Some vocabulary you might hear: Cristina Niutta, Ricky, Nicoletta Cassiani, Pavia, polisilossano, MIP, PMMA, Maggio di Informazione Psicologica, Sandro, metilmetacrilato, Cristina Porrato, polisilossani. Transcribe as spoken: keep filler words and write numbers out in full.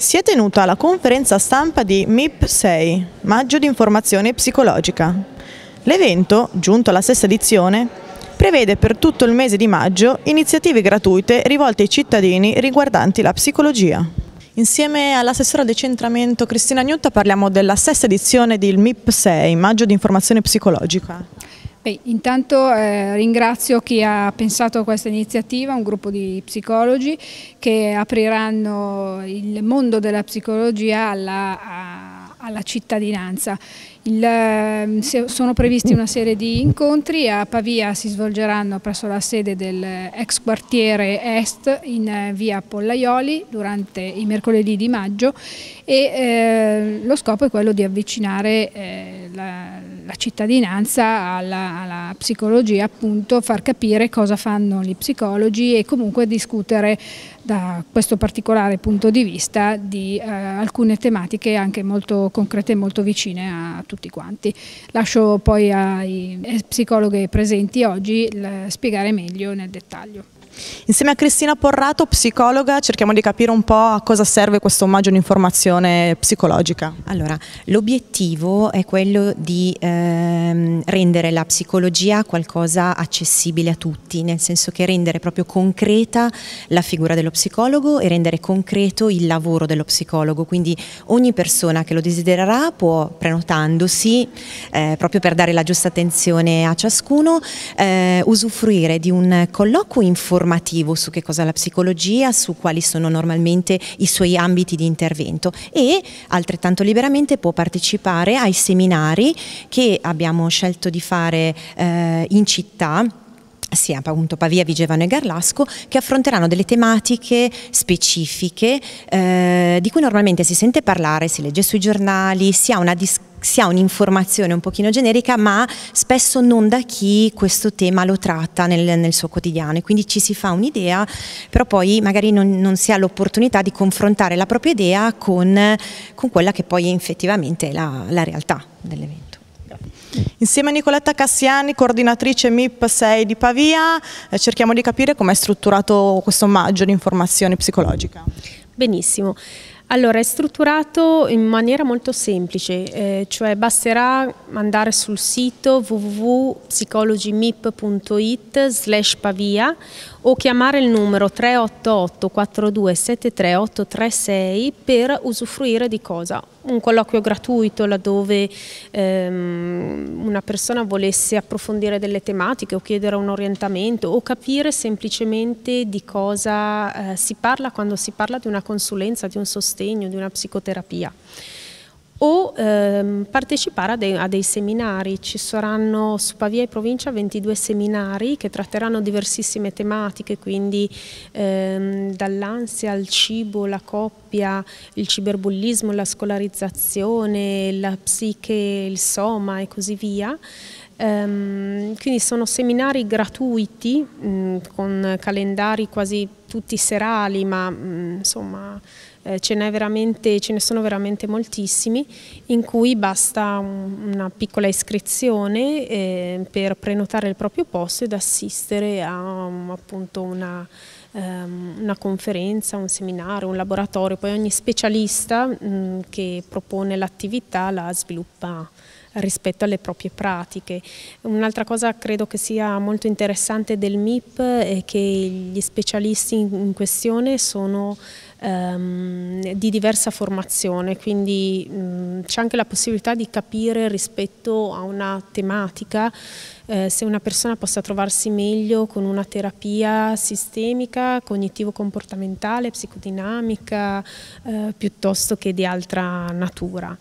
Si è tenuta la conferenza stampa di M I P sei, Maggio di Informazione Psicologica. L'evento, giunto alla sesta edizione, prevede per tutto il mese di maggio iniziative gratuite rivolte ai cittadini riguardanti la psicologia. Insieme all'assessora di decentramento Cristina Niutta parliamo della sesta edizione del M I P sei, Maggio di Informazione Psicologica. Beh, intanto eh, ringrazio chi ha pensato a questa iniziativa, un gruppo di psicologi che apriranno il mondo della psicologia alla, a, alla cittadinanza. Il, sono previsti una serie di incontri, a Pavia si svolgeranno presso la sede dell'ex quartiere Est in via Pollaioli durante i mercoledì di maggio e eh, lo scopo è quello di avvicinare eh, la, la cittadinanza alla, alla psicologia, appunto far capire cosa fanno gli psicologi e comunque discutere da questo particolare punto di vista di eh, alcune tematiche anche molto concrete e molto vicine a tutti quanti. Lascio poi ai psicologhe presenti oggi spiegare meglio nel dettaglio. Insieme a Cristina Porrato, psicologa, cerchiamo di capire un po' a cosa serve questo omaggio di informazione psicologica. Allora, l'obiettivo è quello di ehm, rendere la psicologia qualcosa accessibile a tutti, nel senso che rendere proprio concreta la figura dello psicologo e rendere concreto il lavoro dello psicologo, quindi ogni persona che lo desidererà può, prenotandosi, eh, proprio per dare la giusta attenzione a ciascuno, eh, usufruire di un colloquio informativo su che cosa è la psicologia, su quali sono normalmente i suoi ambiti di intervento, e altrettanto liberamente può partecipare ai seminari che abbiamo scelto di fare eh, in città, sia appunto Pavia, Vigevano e Garlasco, che affronteranno delle tematiche specifiche eh, di cui normalmente si sente parlare, si legge sui giornali, si ha una discussione, si ha un'informazione un pochino generica, ma spesso non da chi questo tema lo tratta nel, nel suo quotidiano, e quindi ci si fa un'idea, però poi magari non, non si ha l'opportunità di confrontare la propria idea con, con quella che poi effettivamente è la, la realtà dell'evento. Insieme a Nicoletta Cassiani, coordinatrice M I P sei di Pavia, eh, cerchiamo di capire com'è strutturato questo omaggio di informazione psicologica. Benissimo. Allora, è strutturato in maniera molto semplice, eh, cioè basterà andare sul sito www punto psicologimip punto it slash pavia o chiamare il numero tre otto otto quattro due sette tre otto tre sei per usufruire di cosa? Un colloquio gratuito laddove ehm, una persona volesse approfondire delle tematiche o chiedere un orientamento o capire semplicemente di cosa eh, si parla quando si parla di una consulenza, di un sostegno, di una psicoterapia. O ehm, partecipare a dei, a dei seminari. Ci saranno su Pavia e provincia ventidue seminari che tratteranno diversissime tematiche, quindi ehm, dall'ansia al cibo, la coppia, il ciberbullismo, la scolarizzazione, la psiche, il soma e così via. Ehm, quindi sono seminari gratuiti mh, con calendari quasi tutti serali, ma mh, insomma... Ce n'è veramente, ce ne sono veramente moltissimi, in cui basta una piccola iscrizione eh, per prenotare il proprio posto ed assistere a um, appunto una, um, una conferenza, un seminario, un laboratorio. Poi ogni specialista mh, che propone l'attività la sviluppa rispetto alle proprie pratiche. Un'altra cosa credo che sia molto interessante del M I P è che gli specialisti in questione sono Ehm, di diversa formazione, quindi c'è anche la possibilità di capire rispetto a una tematica eh, se una persona possa trovarsi meglio con una terapia sistemica, cognitivo-comportamentale, psicodinamica eh, piuttosto che di altra natura.